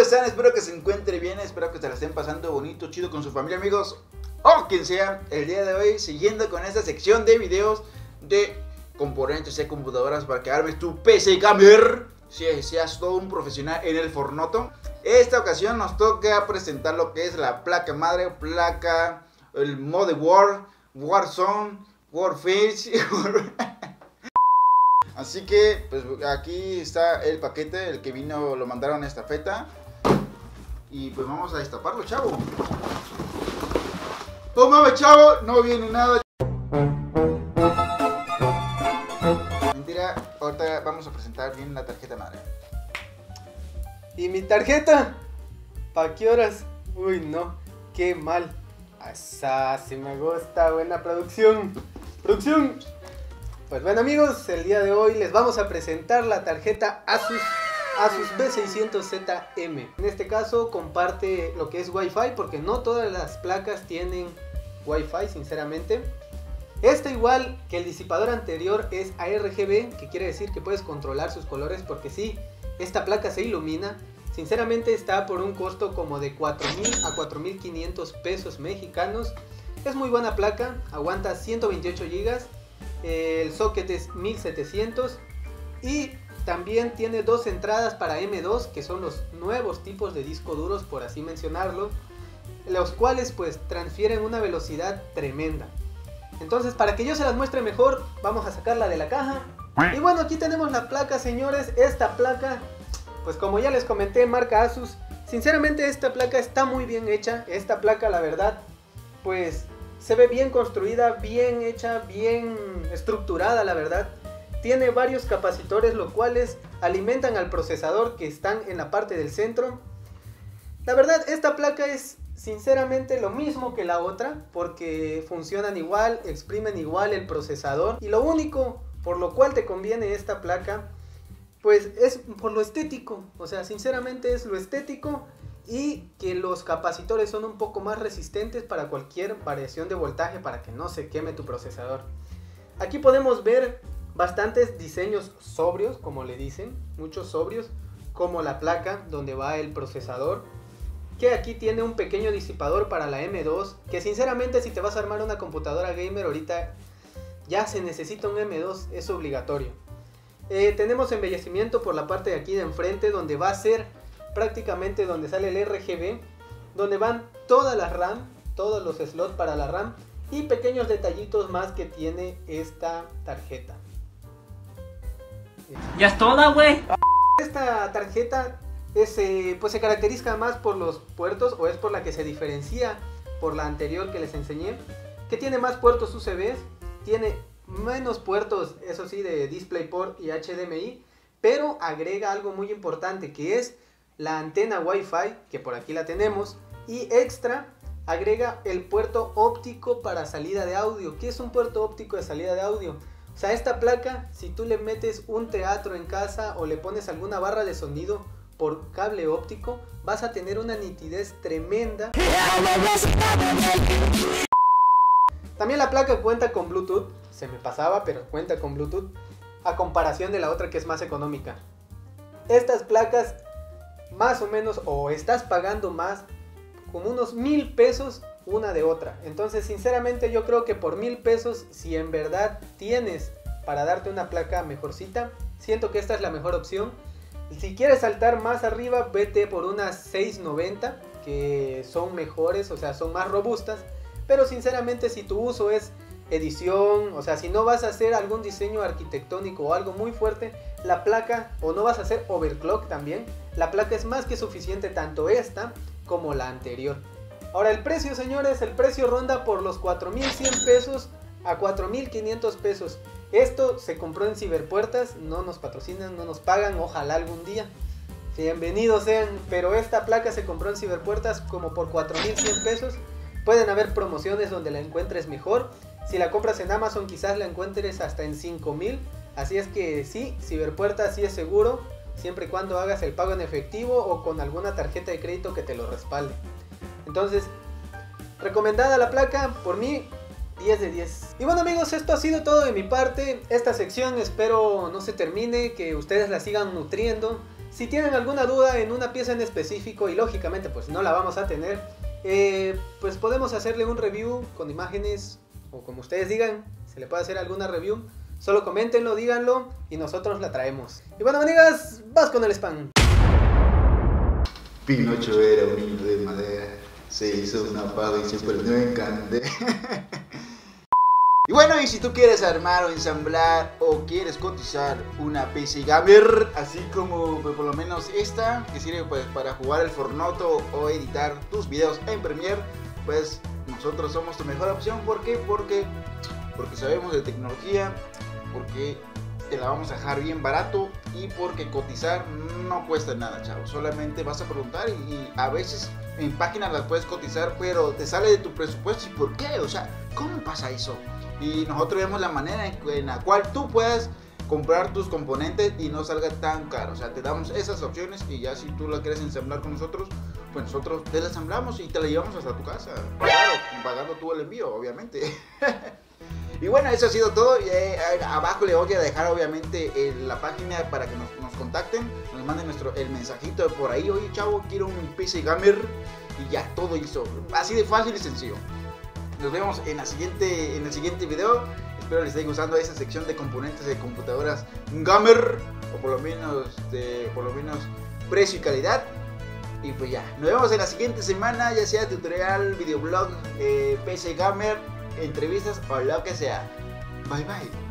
Están, espero que se encuentre bien, espero que se la estén pasando bonito, chido con su familia, amigos o quien sea. El día de hoy, siguiendo con esta sección de videos de componentes de computadoras para que armes tu PC gamer, si seas todo un profesional en el Fortnite. Esta ocasión nos toca presentar lo que es la placa madre, placa, el motherboard, Warzone, Warface. Así que pues aquí está el paquete, el que vino, lo mandaron a esta feta. Y pues vamos a destaparlo, chavo. Tómame, chavo, no viene nada. Mentira, ahorita vamos a presentar bien la tarjeta madre. ¿Y mi tarjeta? ¿Para qué horas? Uy, no, qué mal. Asá, sí me gusta, buena producción. Producción. Pues bueno, amigos, el día de hoy les vamos a presentar la tarjeta Asus B600ZM. En este caso comparte lo que es Wi-Fi, porque no todas las placas tienen Wi-Fi, sinceramente. Esta, igual que el disipador anterior, es ARGB, que quiere decir que puedes controlar sus colores, porque sí, esta placa se ilumina. Sinceramente está por un costo como de 4.000 a 4.500 pesos mexicanos. Es muy buena placa, aguanta 128 GB. El socket es 1700 y también tiene dos entradas para M2, que son los nuevos tipos de disco duros, por así mencionarlo, los cuales pues transfieren una velocidad tremenda. Entonces, para que yo se las muestre mejor, vamos a sacarla de la caja. Y bueno, aquí tenemos la placa, señores. Esta placa, pues como ya les comenté, marca Asus. Sinceramente esta placa está muy bien hecha. Esta placa, la verdad, pues se ve bien construida, bien hecha, bien estructurada, la verdad. Tiene varios capacitores, los cuales alimentan al procesador, que están en la parte del centro. La verdad, esta placa es sinceramente lo mismo que la otra, porque funcionan igual, exprimen igual el procesador. Y lo único por lo cual te conviene esta placa, pues es por lo estético. O sea, sinceramente es lo estético. Y que los capacitores son un poco más resistentes para cualquier variación de voltaje, para que no se queme tu procesador. Aquí podemos ver bastantes diseños sobrios, como le dicen, muchos sobrios, como la placa donde va el procesador, que aquí tiene un pequeño disipador para la M2, que sinceramente si te vas a armar una computadora gamer ahorita ya se necesita un M2, es obligatorio. Tenemos embellecimiento por la parte de aquí de enfrente, donde va a ser prácticamente donde sale el RGB, donde van todas las RAM, todos los slots para la RAM y pequeños detallitos más que tiene esta tarjeta. Ya es toda, güey. Esta tarjeta es, pues se caracteriza más por los puertos, o es por la que se diferencia por la anterior que les enseñé, que tiene más puertos USB, tiene menos puertos, eso sí, de DisplayPort y HDMI, pero agrega algo muy importante, que es la antena Wi-Fi, que por aquí la tenemos, y extra agrega el puerto óptico para salida de audio. ¿Qué es un puerto óptico de salida de audio? O sea, esta placa, si tú le metes un teatro en casa o le pones alguna barra de sonido por cable óptico, vas a tener una nitidez tremenda. También la placa cuenta con Bluetooth, se me pasaba, pero cuenta con Bluetooth, a comparación de la otra que es más económica. Estas placas más o menos, o estás pagando más, como unos 1000 pesos una de otra. Entonces, sinceramente, yo creo que por 1000 pesos, si en verdad tienes para darte una placa mejorcita, siento que esta es la mejor opción. Si quieres saltar más arriba, vete por unas 690, que son mejores, o sea, son más robustas. Pero sinceramente, si tu uso es edición, o sea, si no vas a hacer algún diseño arquitectónico o algo muy fuerte, la placa, o no vas a hacer overclock también, la placa es más que suficiente, tanto esta como la anterior. Ahora el precio, señores, el precio ronda por los 4.100 pesos a 4.500 pesos. Esto se compró en Ciberpuertas, no nos patrocinan, no nos pagan, ojalá algún día, bienvenidos sean, pero esta placa se compró en Ciberpuertas como por 4.100 pesos. Pueden haber promociones donde la encuentres mejor. Si la compras en Amazon, quizás la encuentres hasta en 5.000. Así es que sí, Ciberpuertas sí es seguro, siempre y cuando hagas el pago en efectivo o con alguna tarjeta de crédito que te lo respalde. Entonces, recomendada la placa por mí, 10 de 10. Y bueno amigos, esto ha sido todo de mi parte. Esta sección espero no se termine, que ustedes la sigan nutriendo. Si tienen alguna duda en una pieza en específico, y lógicamente pues no la vamos a tener, pues podemos hacerle un review con imágenes, o como ustedes digan, se le puede hacer alguna review. Solo coméntenlo, díganlo y nosotros la traemos. Y bueno amigas, vas con el spam. Pinocho era un niño de madera, se hizo una paga y se perdió en Candé. Y bueno, y si tú quieres armar o ensamblar o quieres cotizar una PC gamer, así como pues, por lo menos esta, que sirve pues para jugar el Fortnite o editar tus videos en Premiere, pues nosotros somos tu mejor opción. ¿Por qué? Porque sabemos de tecnología, porque te la vamos a dejar bien barato y porque cotizar no cuesta nada, chavo. Solamente vas a preguntar y a veces en páginas las puedes cotizar, pero te sale de tu presupuesto. ¿Y por qué? O sea, ¿cómo pasa eso? Y nosotros vemos la manera en la cual tú puedas comprar tus componentes y no salga tan caro. O sea, te damos esas opciones y ya si tú la quieres ensamblar con nosotros, pues nosotros te la ensamblamos y te la llevamos hasta tu casa. Claro, pagando tú el envío, obviamente. Y bueno, eso ha sido todo. Abajo le voy a dejar obviamente la página para que nos contacten, nos manden el mensajito por ahí. Oye chavo, quiero un PC gamer. Y ya todo hizo, así de fácil y sencillo. Nos vemos en el siguiente video. Espero les esté gustando esa sección de componentes de computadoras gamer, o por lo menos precio y calidad. Y pues ya, nos vemos en la siguiente semana, ya sea tutorial, videoblog, PC gamer, entrevistas o lo que sea. Bye bye.